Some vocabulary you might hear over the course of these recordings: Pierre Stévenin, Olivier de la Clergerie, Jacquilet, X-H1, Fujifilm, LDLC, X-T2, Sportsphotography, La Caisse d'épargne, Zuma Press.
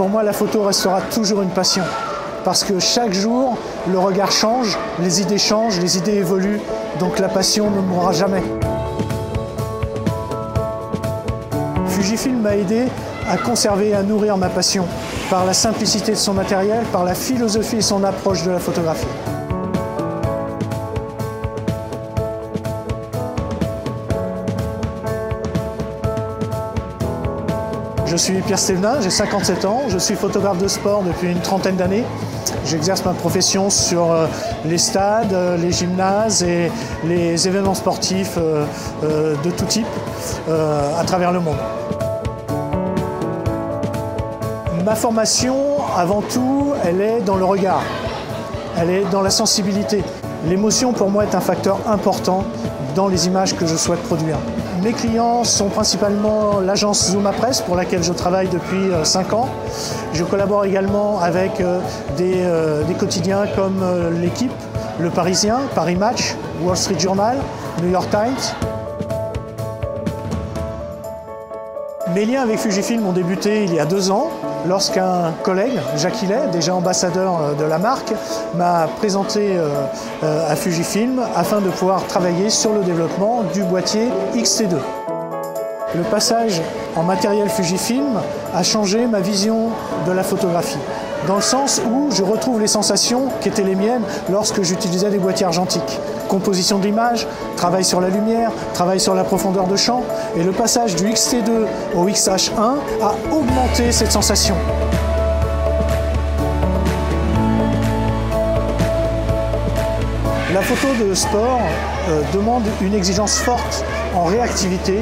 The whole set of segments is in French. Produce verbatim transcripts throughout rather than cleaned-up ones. Pour moi, la photo restera toujours une passion, parce que chaque jour, le regard change, les idées changent, les idées évoluent, donc la passion ne mourra jamais. Fujifilm m'a aidé à conserver et à nourrir ma passion, par la simplicité de son matériel, par la philosophie et son approche de la photographie. Je suis Pierre Stévenin, j'ai cinquante-sept ans, je suis photographe de sport depuis une trentaine d'années. J'exerce ma profession sur les stades, les gymnases et les événements sportifs de tout type à travers le monde. Ma formation, avant tout, elle est dans le regard, elle est dans la sensibilité. L'émotion, pour moi, est un facteur important dans les images que je souhaite produire. Mes clients sont principalement l'agence Zuma Press, pour laquelle je travaille depuis cinq ans. Je collabore également avec des, euh, des quotidiens comme euh, L'Équipe, Le Parisien, Paris Match, Wall Street Journal, New York Times. Mes liens avec Fujifilm ont débuté il y a deux ans, lorsqu'un collègue, Jacquilet, déjà ambassadeur de la marque, m'a présenté à Fujifilm afin de pouvoir travailler sur le développement du boîtier X T deux. Le passage en matériel Fujifilm a changé ma vision de la photographie, dans le sens où je retrouve les sensations qui étaient les miennes lorsque j'utilisais des boîtiers argentiques. Composition de l'image, travail sur la lumière, travail sur la profondeur de champ, et le passage du X T deux au X H un a augmenté cette sensation. La photo de sport euh, demande une exigence forte en réactivité,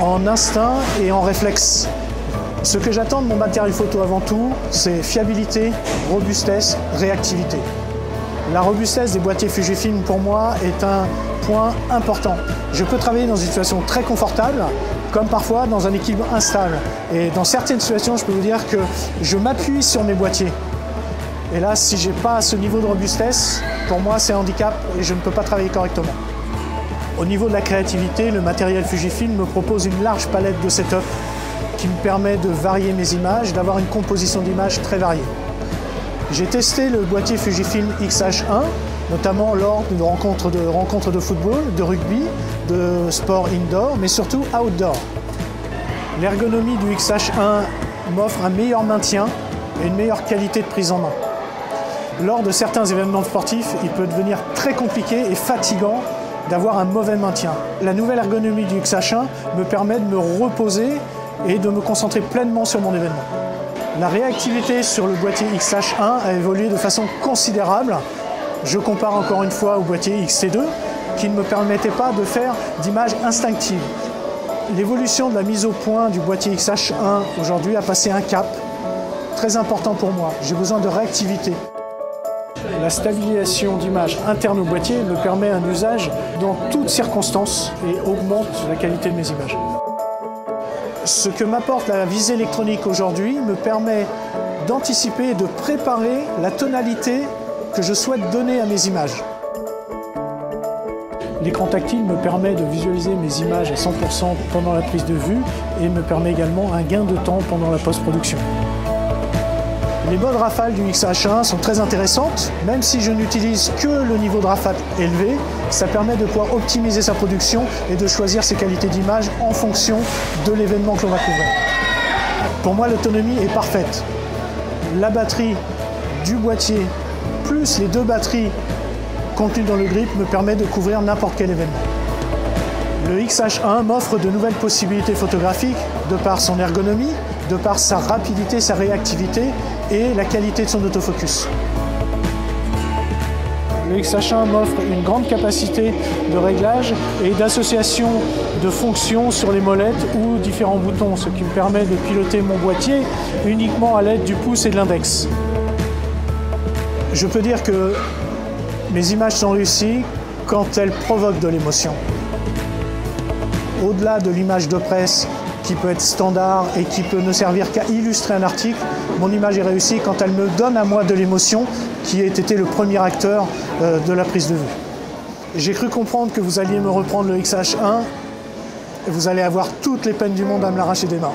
en instinct et en réflexe. Ce que j'attends de mon matériel photo avant tout, c'est fiabilité, robustesse, réactivité. La robustesse des boîtiers Fujifilm, pour moi, est un point important. Je peux travailler dans une situation très confortable, comme parfois dans un équilibre instable. Et dans certaines situations, je peux vous dire que je m'appuie sur mes boîtiers. Et là, si je n'ai pas ce niveau de robustesse, pour moi, c'est un handicap et je ne peux pas travailler correctement. Au niveau de la créativité, le matériel Fujifilm me propose une large palette de setup qui me permet de varier mes images, d'avoir une composition d'images très variée. J'ai testé le boîtier Fujifilm X H un, notamment lors de rencontres de, rencontres de football, de rugby, de sport indoor, mais surtout outdoor. L'ergonomie du X H un m'offre un meilleur maintien et une meilleure qualité de prise en main. Lors de certains événements sportifs, il peut devenir très compliqué et fatigant d'avoir un mauvais maintien. La nouvelle ergonomie du X H un me permet de me reposer et de me concentrer pleinement sur mon événement. La réactivité sur le boîtier X H un a évolué de façon considérable. Je compare encore une fois au boîtier X T deux qui ne me permettait pas de faire d'images instinctives. L'évolution de la mise au point du boîtier X H un aujourd'hui a passé un cap très important pour moi. J'ai besoin de réactivité. La stabilisation d'images interne au boîtier me permet un usage dans toutes circonstances et augmente la qualité de mes images. Ce que m'apporte la visée électronique aujourd'hui me permet d'anticiper et de préparer la tonalité que je souhaite donner à mes images. L'écran tactile me permet de visualiser mes images à cent pour cent pendant la prise de vue et me permet également un gain de temps pendant la post-production. Les modes rafales du X H un sont très intéressantes. Même si je n'utilise que le niveau de rafale élevé, ça permet de pouvoir optimiser sa production et de choisir ses qualités d'image en fonction de l'événement que l'on va couvrir. Pour moi, l'autonomie est parfaite. La batterie du boîtier plus les deux batteries contenues dans le grip me permet de couvrir n'importe quel événement. Le X H un m'offre de nouvelles possibilités photographiques de par son ergonomie, de par sa rapidité, sa réactivité et la qualité de son autofocus. Le X H un m'offre une grande capacité de réglage et d'association de fonctions sur les molettes ou différents boutons, ce qui me permet de piloter mon boîtier uniquement à l'aide du pouce et de l'index. Je peux dire que mes images sont réussies quand elles provoquent de l'émotion. Au-delà de l'image de presse, qui peut être standard et qui peut ne servir qu'à illustrer un article, mon image est réussie quand elle me donne à moi de l'émotion qui a été le premier acteur de la prise de vue. J'ai cru comprendre que vous alliez me reprendre le X H un et vous allez avoir toutes les peines du monde à me l'arracher des mains.